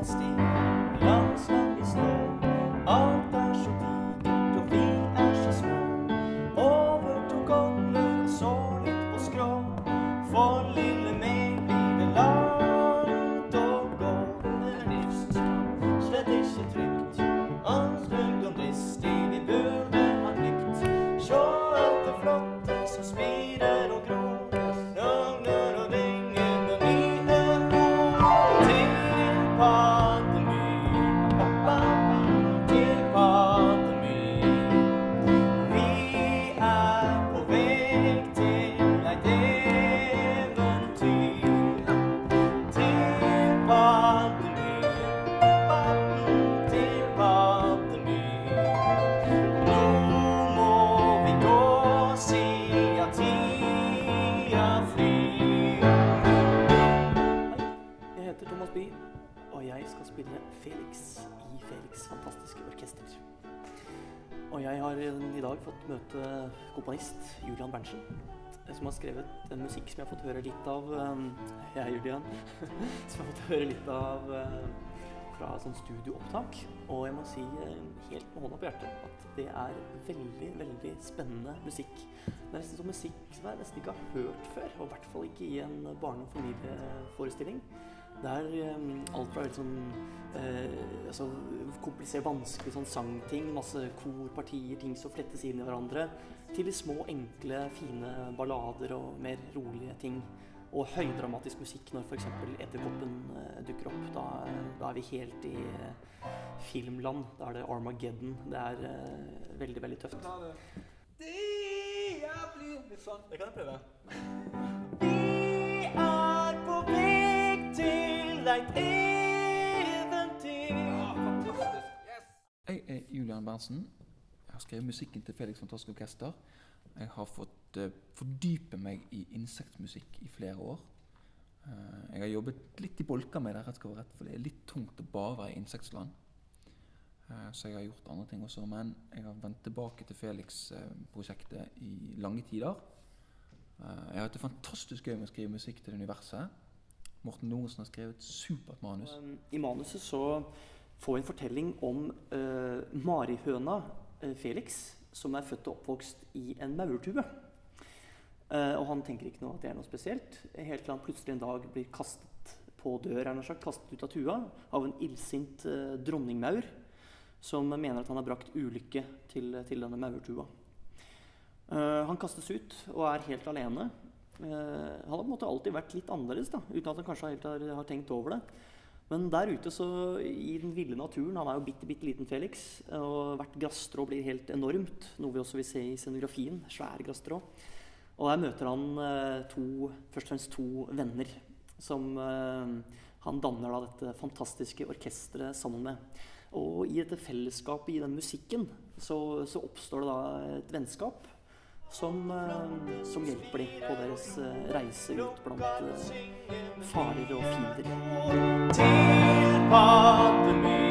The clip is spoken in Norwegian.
en sti, la oss la i snø. Alt er så digert og vi er så små. Overtok gamler og så litt på skrå. For lille meg blir det langt å gå. Under livs, slett ikke trygt. Anstrømt og dristig, vi burde ha likt. Sjå alt det flotte som spirer og grå. Og jeg skal spille Felix i Felix Fantastiske Orkester. Og jeg har i dag fått møte komponist Julian Berntzen, som har skrevet en musikk som jeg har fått høre litt av. Jeg er Julian, som jeg har fått høre litt av fra sånn studioopptak. Og jeg må si helt med hånda på hjertet at det er veldig, veldig spennende musikk. Det er nesten sånn musikk som jeg nesten ikke har hørt før, og i hvert fall ikke i en barne- og familieforestilling. Det er alt fra komplisert, vanskelig sånn sangting, masse korpartier, ting som flettes inn i hverandre, til de små, enkle, fine ballader og mer rolige ting. Og høydramatisk musikk når for eksempel Etterkoppen dukker opp. Da er vi helt i filmland. Da er det Armageddon. Det er veldig, veldig tøft. Det kan jeg prøve. Vi er på vei til et eventyr. Ja, fantastisk. Yes! Jeg er Julian Berntzen. Jeg har skrevet musikken til Felix Fantastiske Orkester. Jeg har fått fordype meg i insektmusikk i flere år. Jeg har jobbet litt i bolka med det, rett og slett, for det er litt tungt å bare være i insektsland. Så jeg har gjort andre ting også, men jeg har vendt tilbake til Felix-prosjektet i lange tider. Jeg har hatt det fantastisk gøy med å skrive musikk til universet. Morten Norsen har skrevet supert manus. I manuset så får vi en fortelling om marihøna Felix, som er født og oppvokst i en maurtue. Og han tenker ikke noe at det er noe spesielt, helt til han plutselig en dag blir kastet på døra, kastet ut av tua, av en illsint dronningmaur, som mener at han har brakt ulykke til denne maurtua. Han kastes ut og er helt alene. Han har på en måte alltid vært litt annerledes da, uten at han kanskje helt har tenkt over det. Men der ute så, i den ville naturen, han er jo bitte liten Felix, og hvert grasstrå blir helt enormt, noe vi også vil se i scenografien, svære grasstrå. Og der møter han først og fremst to venner, som han danner da dette fantastiske orkestret sammen med. Og i dette fellesskapet, i den musikken, så oppstår det da et vennskap, som hjelper dem på deres reise ut blant farer og fiender.